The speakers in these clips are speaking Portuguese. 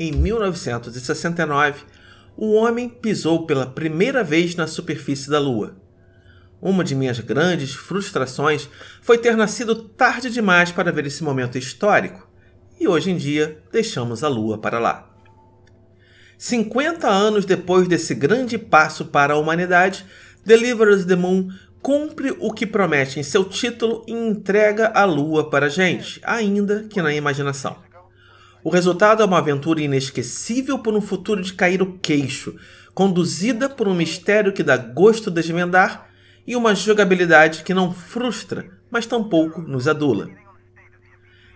em 1969, o homem pisou pela primeira vez na superfície da Lua. Uma de minhas grandes frustrações foi ter nascido tarde demais para ver esse momento histórico, e hoje em dia deixamos a Lua para lá. 50 anos depois desse grande passo para a humanidade, Deliver Us the Moon cumpre o que promete em seu título e entrega a Lua para a gente, ainda que na imaginação. O resultado é uma aventura inesquecível por um futuro de cair o queixo, conduzida por um mistério que dá gosto de desvendar e uma jogabilidade que não frustra, mas tampouco nos adula.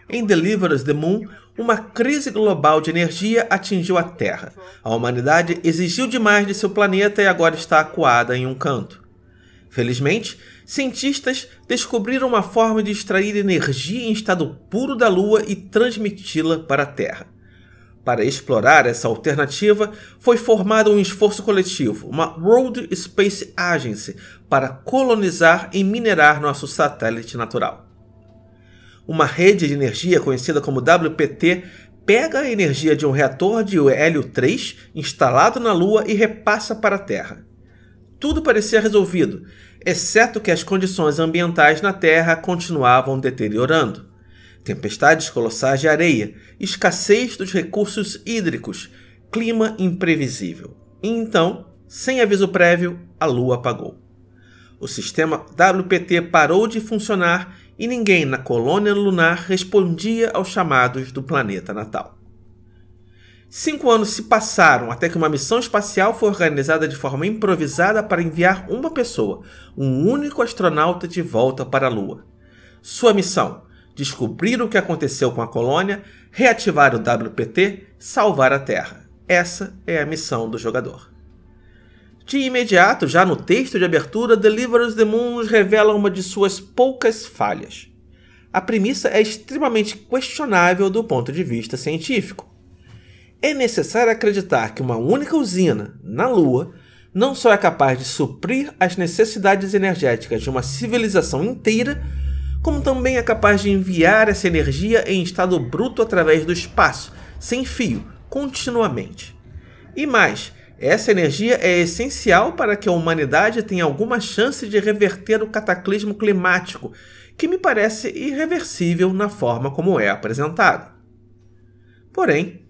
Em Deliver Us the Moon, uma crise global de energia atingiu a Terra. A humanidade exigiu demais de seu planeta e agora está acuada em um canto. Felizmente, cientistas descobriram uma forma de extrair energia em estado puro da Lua e transmiti-la para a Terra. Para explorar essa alternativa, foi formado um esforço coletivo, uma World Space Agency, para colonizar e minerar nosso satélite natural. Uma rede de energia conhecida como WPT pega a energia de um reator de Hélio-3 instalado na Lua e repassa para a Terra. Tudo parecia resolvido, exceto que as condições ambientais na Terra continuavam deteriorando. Tempestades colossais de areia, escassez dos recursos hídricos, clima imprevisível. E então, sem aviso prévio, a Lua apagou. O sistema WPT parou de funcionar e ninguém na colônia lunar respondia aos chamados do planeta natal. 5 anos se passaram até que uma missão espacial foi organizada de forma improvisada para enviar uma pessoa, um único astronauta, de volta para a Lua. Sua missão: descobrir o que aconteceu com a colônia, reativar o WPT, salvar a Terra. Essa é a missão do jogador. De imediato, já no texto de abertura, Deliver Us the Moon nos revela uma de suas poucas falhas. A premissa é extremamente questionável do ponto de vista científico. É necessário acreditar que uma única usina, na Lua, não só é capaz de suprir as necessidades energéticas de uma civilização inteira, como também é capaz de enviar essa energia em estado bruto através do espaço, sem fio, continuamente. E mais, essa energia é essencial para que a humanidade tenha alguma chance de reverter o cataclismo climático, que me parece irreversível na forma como é apresentado. Porém,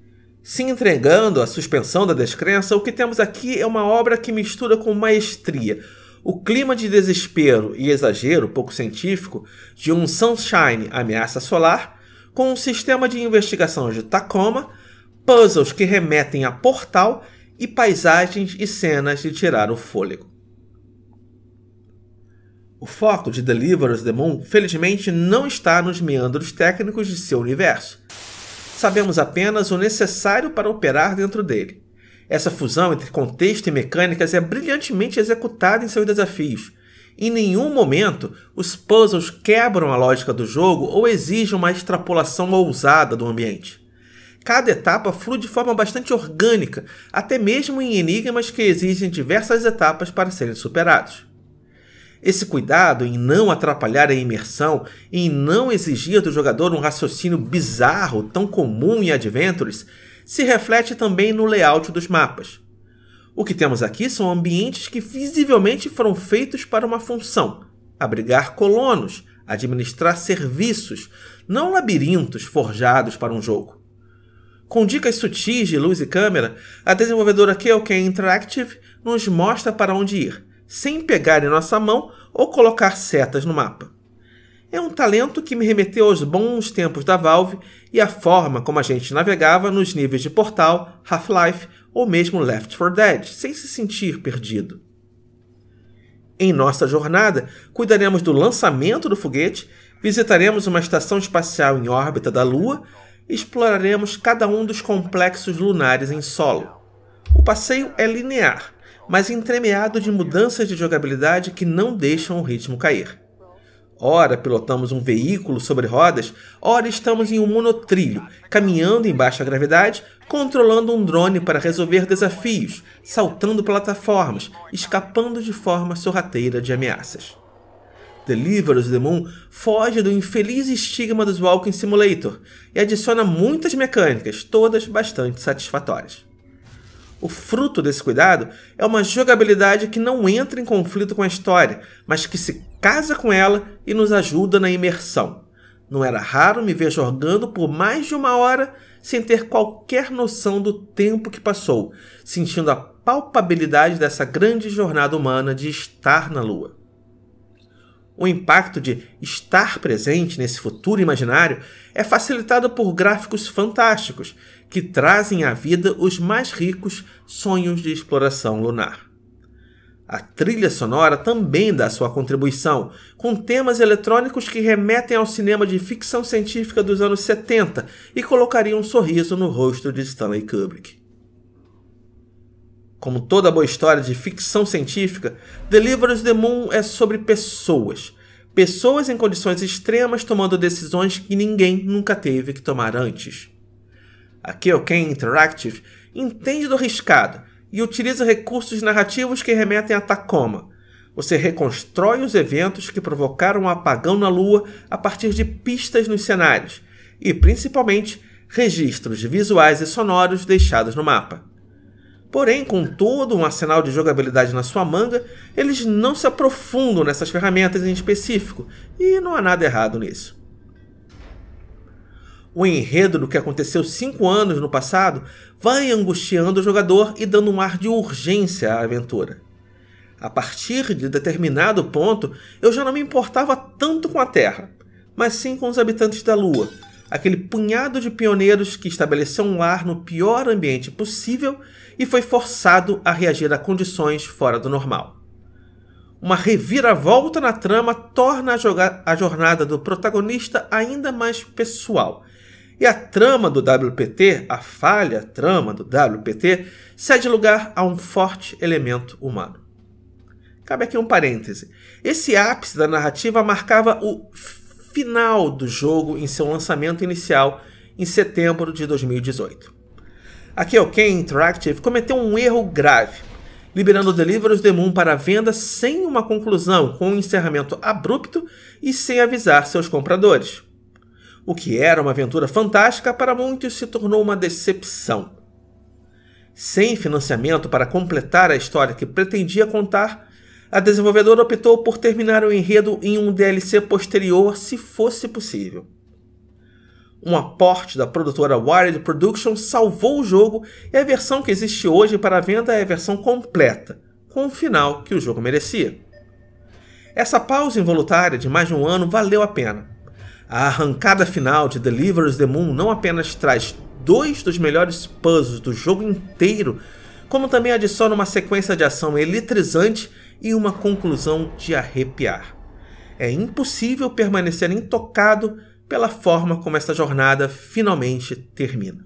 se entregando à suspensão da descrença, o que temos aqui é uma obra que mistura com maestria o clima de desespero e exagero pouco científico de um Sunshine, ameaça solar, com um sistema de investigação de Tacoma, puzzles que remetem a Portal e paisagens e cenas de tirar o fôlego. O foco de Deliver Us the Moon, felizmente, não está nos meandros técnicos de seu universo. Sabemos apenas o necessário para operar dentro dele. Essa fusão entre contexto e mecânicas é brilhantemente executada em seus desafios. Em nenhum momento, os puzzles quebram a lógica do jogo ou exigem uma extrapolação ousada do ambiente. Cada etapa flui de forma bastante orgânica, até mesmo em enigmas que exigem diversas etapas para serem superados. Esse cuidado em não atrapalhar a imersão e em não exigir do jogador um raciocínio bizarro tão comum em Adventures se reflete também no layout dos mapas. O que temos aqui são ambientes que visivelmente foram feitos para uma função: abrigar colonos, administrar serviços, não labirintos forjados para um jogo. Com dicas sutis de luz e câmera, a desenvolvedora Keoken Interactive nos mostra para onde ir, sem pegar em nossa mão ou colocar setas no mapa. É um talento que me remeteu aos bons tempos da Valve e à forma como a gente navegava nos níveis de Portal, Half-Life ou mesmo Left 4 Dead, sem se sentir perdido. Em nossa jornada, cuidaremos do lançamento do foguete, visitaremos uma estação espacial em órbita da Lua e exploraremos cada um dos complexos lunares em solo. O passeio é linear, mas entremeado de mudanças de jogabilidade que não deixam o ritmo cair. Ora pilotamos um veículo sobre rodas, ora estamos em um monotrilho, caminhando em baixa gravidade, controlando um drone para resolver desafios, saltando plataformas, escapando de forma sorrateira de ameaças. Deliver Us the Moon foge do infeliz estigma dos Walking Simulator e adiciona muitas mecânicas, todas bastante satisfatórias. O fruto desse cuidado é uma jogabilidade que não entra em conflito com a história, mas que se casa com ela e nos ajuda na imersão. Não era raro me ver jogando por mais de uma hora sem ter qualquer noção do tempo que passou, sentindo a palpabilidade dessa grande jornada humana de estar na Lua. O impacto de estar presente nesse futuro imaginário é facilitado por gráficos fantásticos, que trazem à vida os mais ricos sonhos de exploração lunar. A trilha sonora também dá sua contribuição, com temas eletrônicos que remetem ao cinema de ficção científica dos anos 70 e colocariam um sorriso no rosto de Stanley Kubrick. Como toda boa história de ficção científica, Deliver Us the Moon é sobre pessoas. Pessoas em condições extremas tomando decisões que ninguém nunca teve que tomar antes. A Keoken Interactive entende do arriscado e utiliza recursos narrativos que remetem a Tacoma. Você reconstrói os eventos que provocaram um apagão na Lua a partir de pistas nos cenários e, principalmente, registros visuais e sonoros deixados no mapa. Porém, com todo um arsenal de jogabilidade na sua manga, eles não se aprofundam nessas ferramentas em específico, e não há nada errado nisso. O enredo do que aconteceu 5 anos no passado vai angustiando o jogador e dando um ar de urgência à aventura. A partir de determinado ponto, eu já não me importava tanto com a Terra, mas sim com os habitantes da Lua, aquele punhado de pioneiros que estabeleceu um lar no pior ambiente possível e foi forçado a reagir a condições fora do normal. Uma reviravolta na trama torna a jornada do protagonista ainda mais pessoal, e a trama do WPT, a falha trama do WPT, cede lugar a um forte elemento humano. Cabe aqui um parêntese. Esse ápice da narrativa marcava o final do jogo em seu lançamento inicial em setembro de 2018. A Keoken Interactive cometeu um erro grave, liberando Deliver Us the Moon para venda sem uma conclusão, com um encerramento abrupto e sem avisar seus compradores. O que era uma aventura fantástica, para muitos se tornou uma decepção. Sem financiamento para completar a história que pretendia contar, a desenvolvedora optou por terminar o enredo em um DLC posterior, se fosse possível. Um aporte da produtora Wired Productions salvou o jogo, e a versão que existe hoje para venda é a versão completa, com o final que o jogo merecia. Essa pausa involuntária de mais de um ano valeu a pena. A arrancada final de Deliver Us the Moon não apenas traz 2 dos melhores puzzles do jogo inteiro, como também adiciona uma sequência de ação eletrizante e uma conclusão de arrepiar. É impossível permanecer intocado pela forma como esta jornada finalmente termina.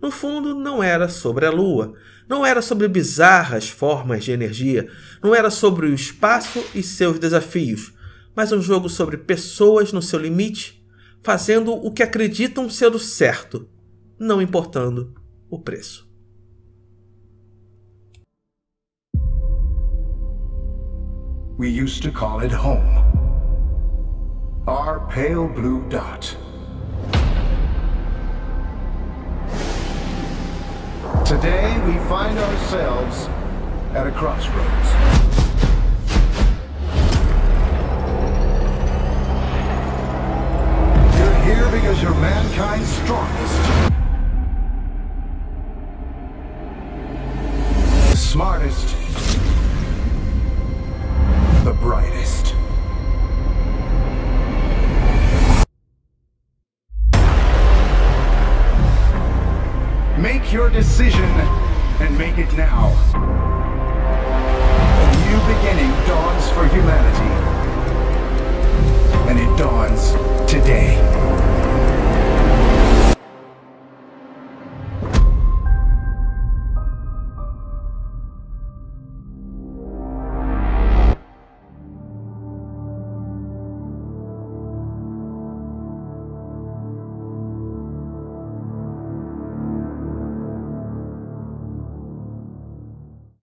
No fundo, não era sobre a Lua, não era sobre bizarras formas de energia, não era sobre o espaço e seus desafios, mas um jogo sobre pessoas no seu limite, fazendo o que acreditam ser o certo, não importando o preço. We used to call it home. Our pale blue dot. Today we find ourselves at a crossroads. You're here because you're mankind's strongest, the smartest, the brightest. Make your decision, and make it now. A new beginning dawns for humanity, and it dawns today.